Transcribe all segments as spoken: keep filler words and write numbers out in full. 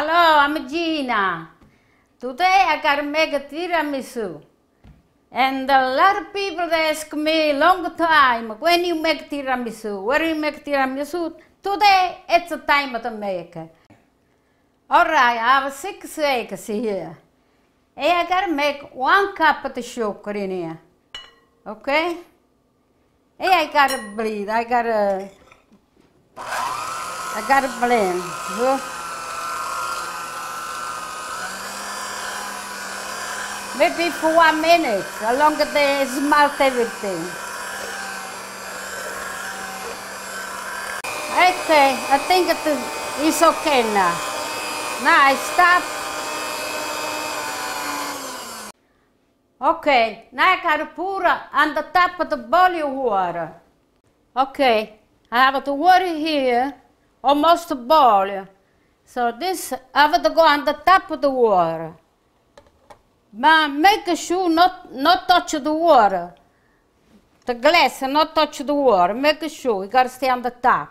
Hello, I'm Gina. Today I gotta make a tiramisu. And a lot of people they ask me long time, when you make tiramisu, where you make tiramisu, today it's the time to make. Alright, I have six eggs here. And I gotta make one cup of sugar in here. Okay? And I gotta blend, I gotta, I gotta blend. Maybe for one minute, as long as they smelt everything. Okay, I think it is okay now. Now I stop. Okay, now I gotta pour on the top of the boiling water. Okay, I have the water here, almost boil. So this, I have to go on the top of the water. But make sure not, not touch the water. The glass not touch the water. Make sure you gotta stay on the top.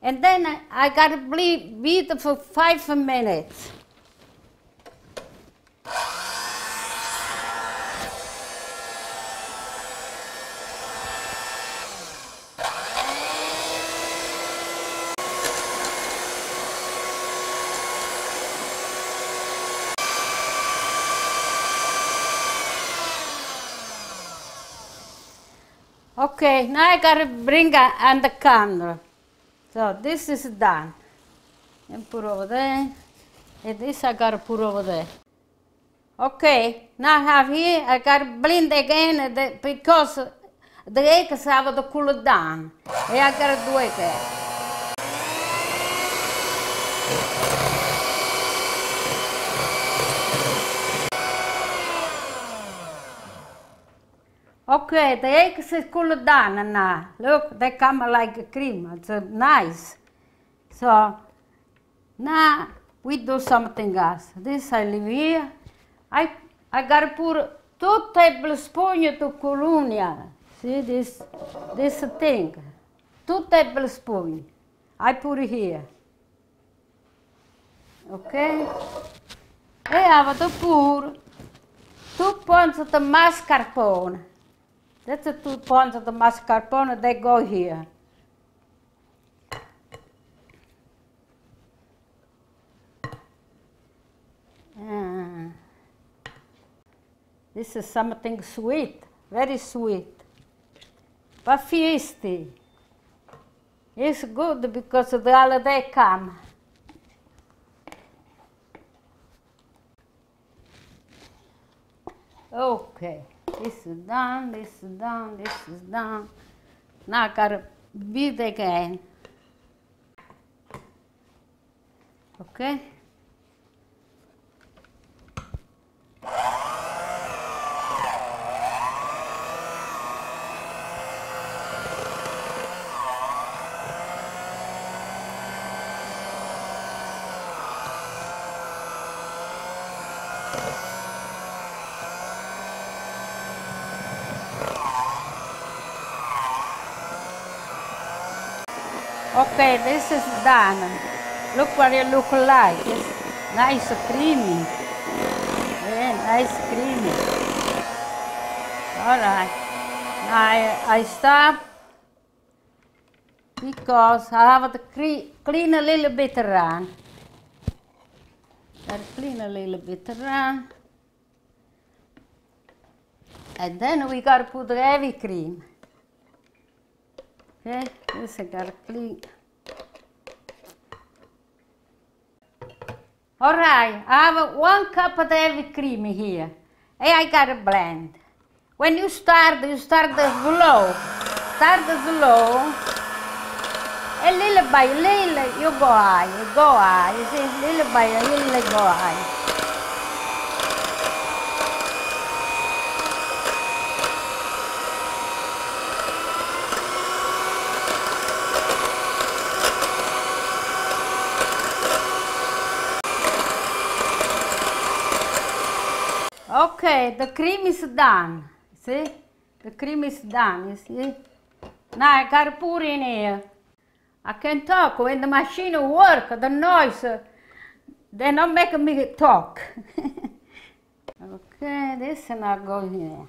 And then I, I gotta bleed, beat for five minutes. Okay, now I gotta bring it on the counter. So this is done. And put over there. And this I gotta put over there. Okay, now I have here, I gotta blend again because the eggs have to cool down. And I gotta do it there. Okay, the eggs is cooled down now. Look, they come like cream. It's uh, nice. So now we do something else. This I leave here. I I gotta put two tablespoons to colonia. See this this thing. Two tablespoons. I put it here. Okay. I have to pour two pounds of the mascarpone. That's the two pounds of the mascarpone, they go here. Uh, this is something sweet, very sweet. But feisty. It's good because the holiday comes. Okay. This is done, this is done, this is done. Now I gotta beat again. Okay? Okay, this is done. Look what it looks like. It's nice creamy. Yeah, nice creamy. All right. I, I stop because I have to clean, clean a little bit around. I clean a little bit around. And then we got to put the heavy cream. Okay, this I gotta clean. Alright, I have one cup of the heavy cream here. And I gotta blend. When you start, you start the slow. Start the slow. And little by little you go high, you go high. You see, little by little you go high. Okay, the cream is done. See? The cream is done, you see? Now I gotta pour in here. I can talk when the machine works, the noise They don't make me talk. Okay, this not go here.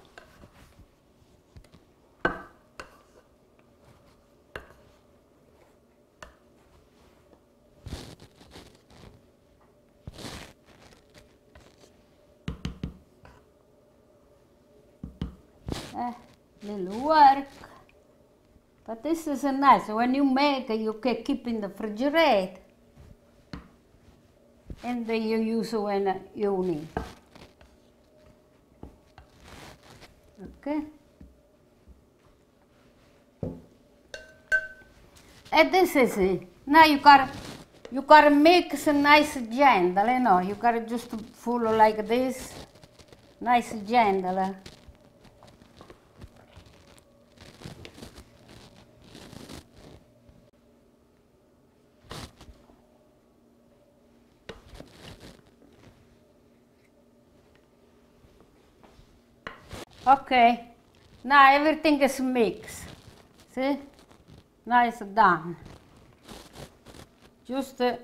Uh, little work, but this is nice. When you make, you can keep in the refrigerator, and then you use when you need. Okay. And this is it. Now you gotta, you gotta mix a nice gentle. You know, you gotta just full like this, nice gentle. Okay, now everything is mixed. See? Now it's done. Just uh,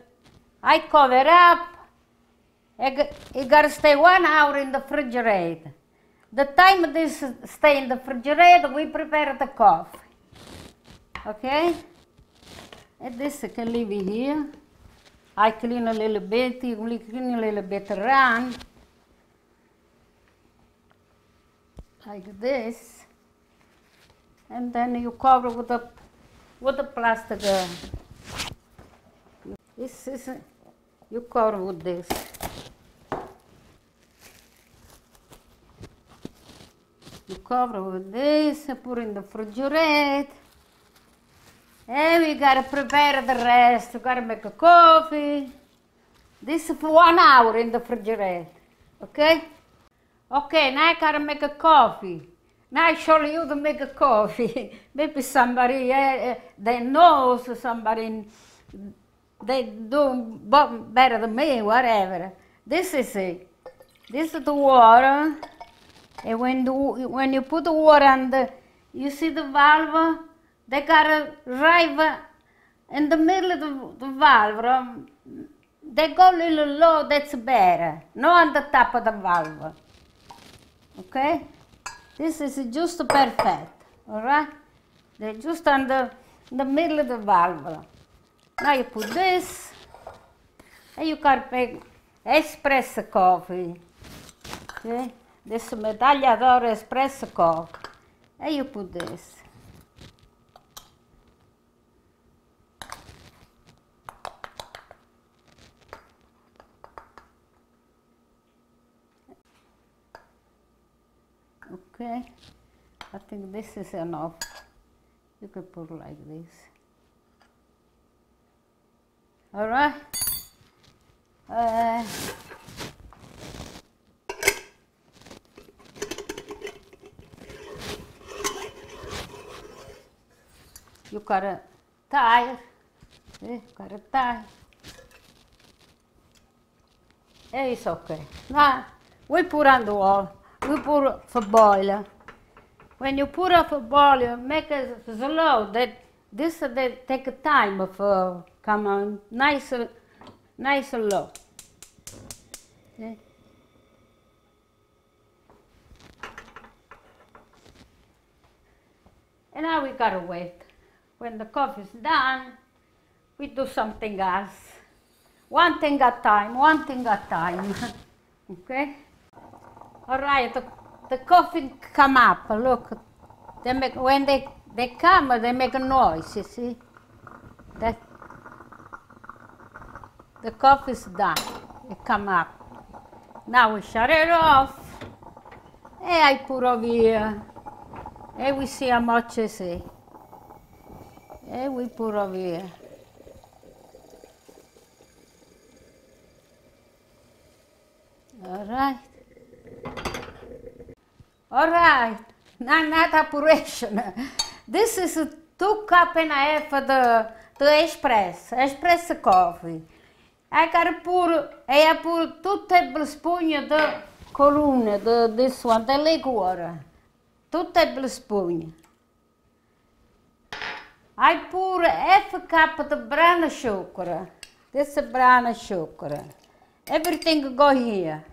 I cover up. It gotta stay one hour in the refrigerator. The time this stay in the refrigerator, we prepare the coffee. Okay? And this I can leave it here. I clean a little bit, you clean a little bit around. Like this, and then you cover with the with the plastic. Uh, this is uh, you cover with this. You cover with this. Put in the refrigerator. And we gotta prepare the rest. You gotta make a coffee. This for one hour in the refrigerator. Okay. Okay, now I gotta make a coffee. Now I show you to make a coffee. Maybe somebody uh, they know, somebody they do better than me, whatever. This is it. This is the water. And when the, when you put the water on the, you see the valve. They gotta arrive in the middle of the, the valve. They go a little low. That's better. Not on the top of the valve. Okay, this is just perfect, all right? They're just on the, the middle of the valve. Now you put this, and you can make espresso coffee. Okay, this medaglia d'oro espresso coffee. And you put this. Okay, I think this is enough. You can put like this. All right. Uh, you gotta tie. You gotta tie. And it's okay. Now we put on the wall. We put up for boil. When you put up for boil, make it slow. That this they take time for come on nice, nice low. Okay. And now we gotta wait. When the coffee's done, we do something else. One thing at time. One thing at time. Okay. All right, the, the coffee come up. Look, they make, when they they come, they make a noise. You see, that the coffee's done. It come up. Now we shut it off. And I put over here. And we see how much is it. And we put over here. All right. All right, now not operation. This is two cup and a half of the, the espresso, espresso coffee. I gotta put, I put two tablespoons of the column, the, this one, the liquor. Two tablespoons. I put half a cup of the brown sugar. This is brown sugar. everything go here.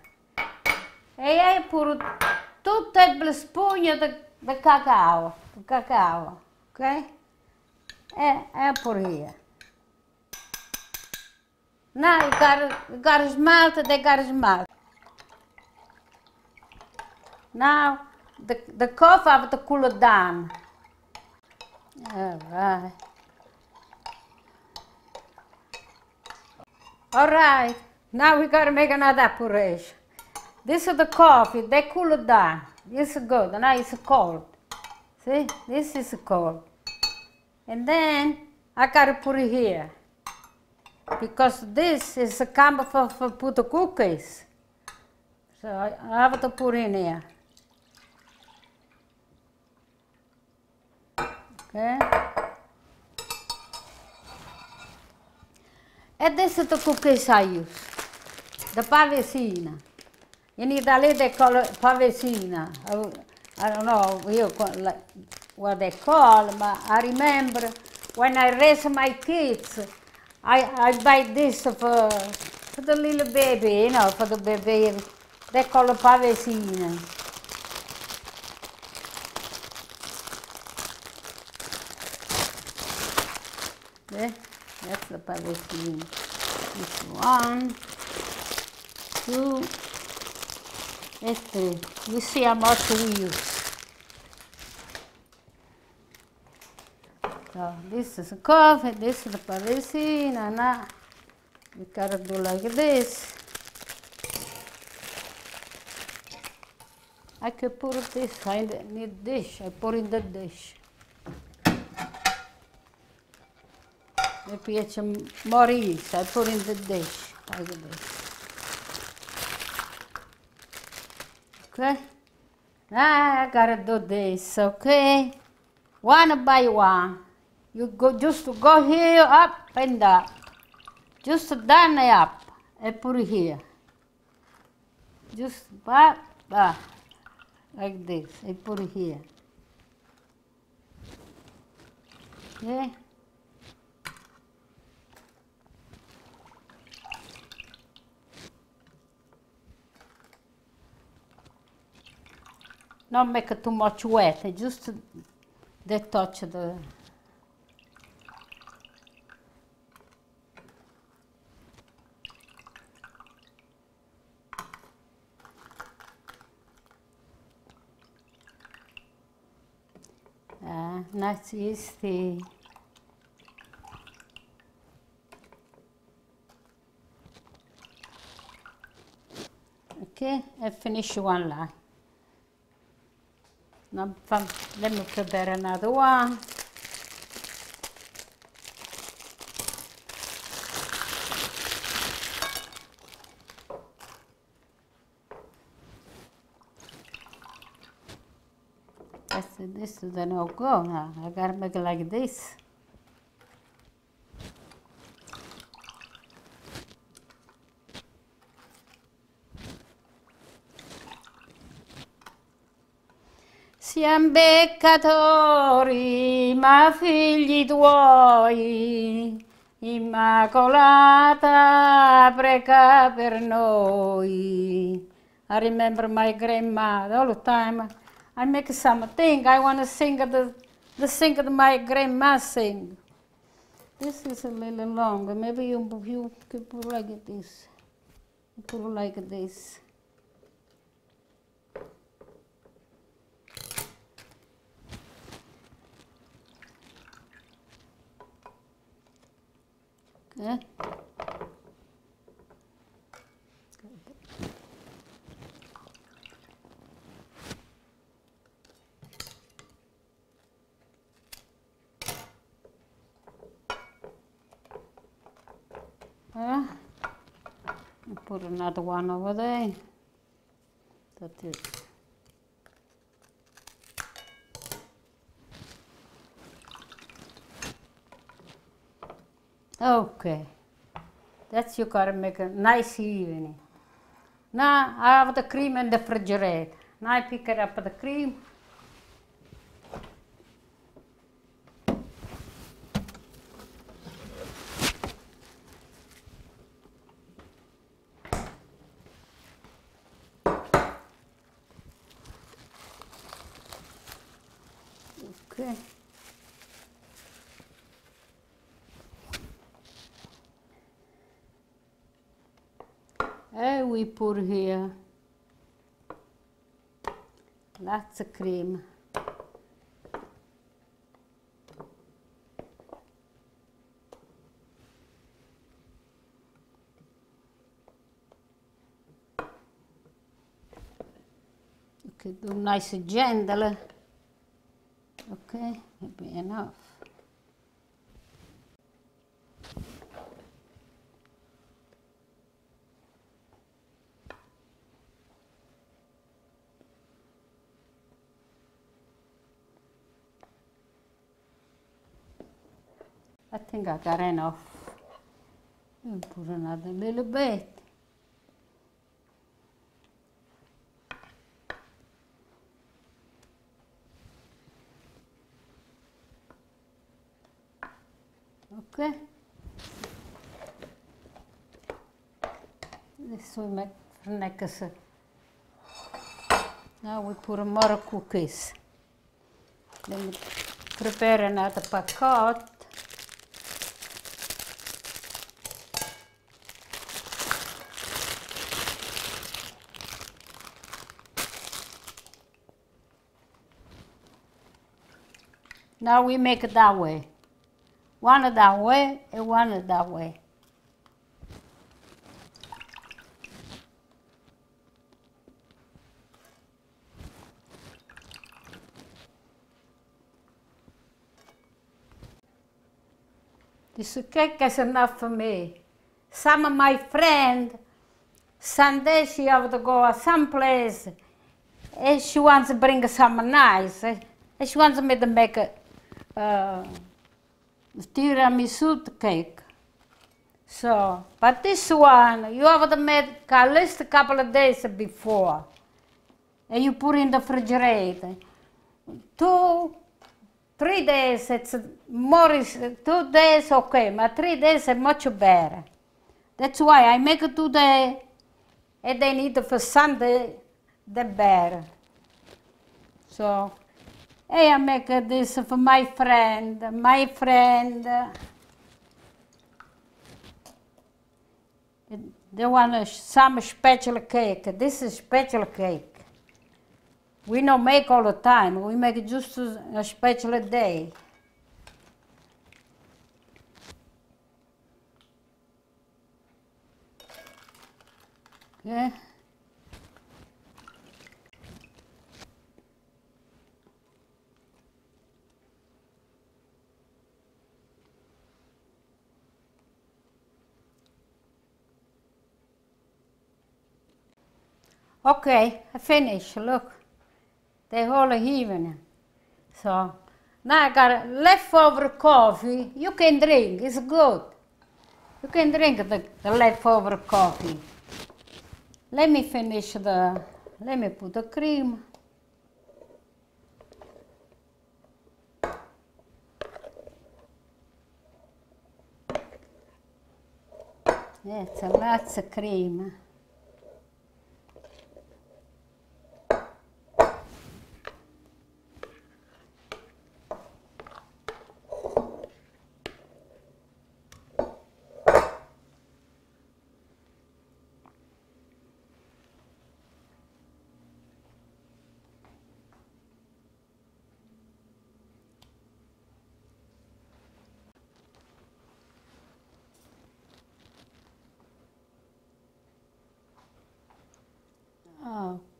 E I put two tablespoons of the, the cacao, cacao, okay? And I put here. Now you gotta, you gotta smelt, they gotta smelt. Now the, the coffee have to cool it down. All right. All right, now we gotta make another puree. This is the coffee, they cool it down. This is good, now it's cold. See, this is cold. And then I gotta put it here. Because this is a camber for, for put the cookies. So I have to put in here. Okay. And this is the cookies I use. The Pavesini. In Italy they call it Pavesini. I, I don't know you call, like, what they call, but I remember when I raised my kids, I, I buy this for, for the little baby, you know, for the baby. They call it Pavesini. Okay? That's the Pavesini. This one, two, and three. You see how much we use. So this is the coffee, this is the Pavesini, and now we gotta do like this. I could put this in the dish, I put in the dish. Mi piace morire, I put in the dish, like this. Okay? Now I gotta do this, okay? One by one. You go, just go here, up and up. Just down and up, and put it here. Just up, up, like this, and put it here. Okay? Not make it too much wet, just they touch the... Ah, that's easy. Okay, I finish one line. Now, let me prepare another one. I said this is the no go now. I gotta make it like this. Siamo peccatori, ma figli tuoi, Immacolata prega per noi. I remember my grandmother all the time. I make something, I want to sing the, the sing that my grandma sing. This is a little long, maybe you, you can put like this. Put like this. Eh? Uh, put another one over there. That is. Okay, that's you gotta make a nice evening. Now I have the cream in the refrigerator. Now I pick it up the cream. niente. And we put here lots of cream. Okay, do nice and gentle. Okay, that'll be enough. I think I got enough. We'll put another little bit. Okay. This we make for necklace. Now we put more cookies. Then we prepare another packet. Now we make it that way. One that way and one that way. This cake is enough for me. Some of my friends, Sunday she have to go someplace and she wants to bring some nice. And she wants me to make a Uh, tiramisu cake. So, but this one, you have to make at least a couple of days before. And you put in the refrigerator. Two, three days, it's more, two days okay, but three days is much better. That's why I make it today, and then eat it for Sunday, the better. So, hey, I make this for my friend, my friend. They want some special cake. This is special cake. We don't make all the time. We make just a special day. Okay. Okay, I finished, look, they're all even. So, now I got leftover coffee, you can drink, it's good. You can drink the, the leftover coffee. Let me finish the, let me put the cream. That's a lot of cream.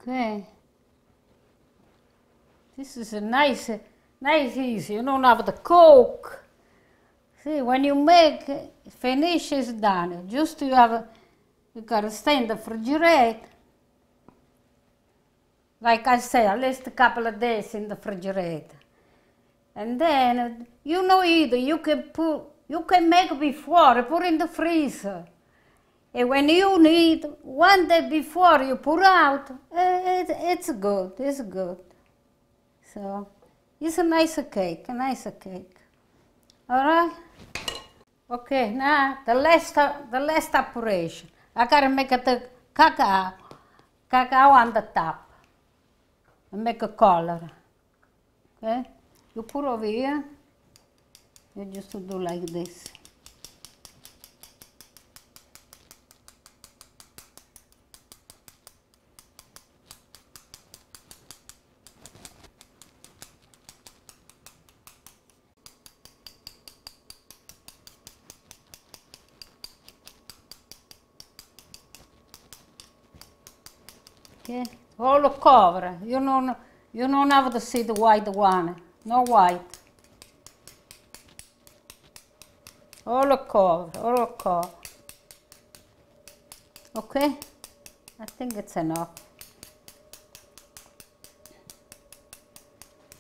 Okay, this is a nice, nice easy, you don't have to cook. See, when you make, finish is done. Just you have, you gotta stay in the refrigerator. Like I say, at least a couple of days in the refrigerator. And then, you know either, you can put, you can make before, put in the freezer. And when you need, one day before you pour out, it, it's good, it's good. So, it's a nice cake, a nice cake. All right? Okay, now the last, the last operation. I gotta make the cacao, cacao on the top, and make a color, okay? You put over here, you just do like this. Okay, all cover. You don't, you don't have to see the white one. No white. All cover, all cover. Okay, I think it's enough.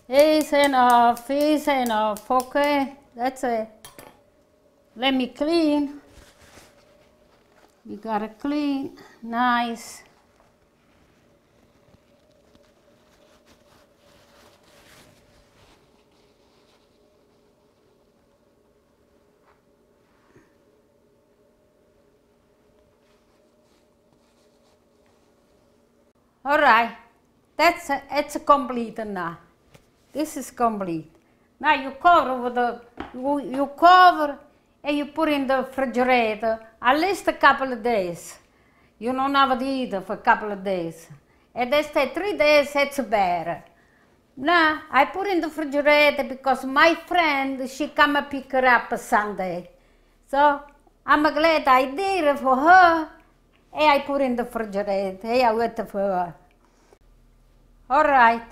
It's enough, it's enough, okay? That's it. Let me clean. You gotta clean, nice. All right, that's a, it's a complete now. This is complete. Now you cover with the you, you cover and you put in the refrigerator at least a couple of days. You don't have to eat for a couple of days. And they stay three days. It's better. Now I put in the refrigerator because my friend she come and pick her up Sunday, so I'm glad I did it for her. And I put in the refrigerator, and I wait for her. All right,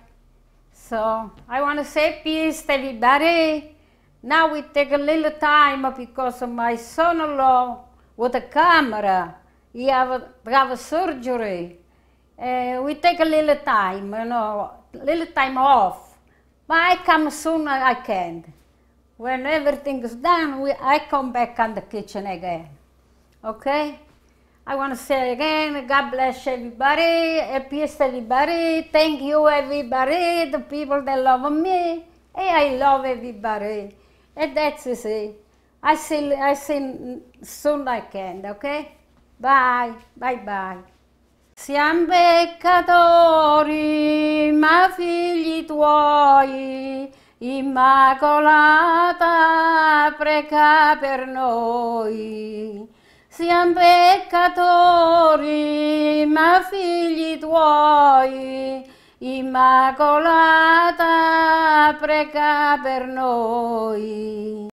so I want to say peace to everybody. Now we take a little time because my son-in-law with a camera, he have, have a surgery. Uh, we take a little time, you know, little time off. But I come soon as I can. When everything is done, we, I come back on the kitchen again, okay? I want to say again, God bless everybody, and peace to everybody, thank you everybody, the people that love me, and I love everybody, and that's it. I see, I see soon I can, okay? Bye, bye bye. Siamo peccatori, ma figli tuoi, Immacolata prega per noi. Siamo peccatori, ma figli tuoi, Immacolata prega per noi.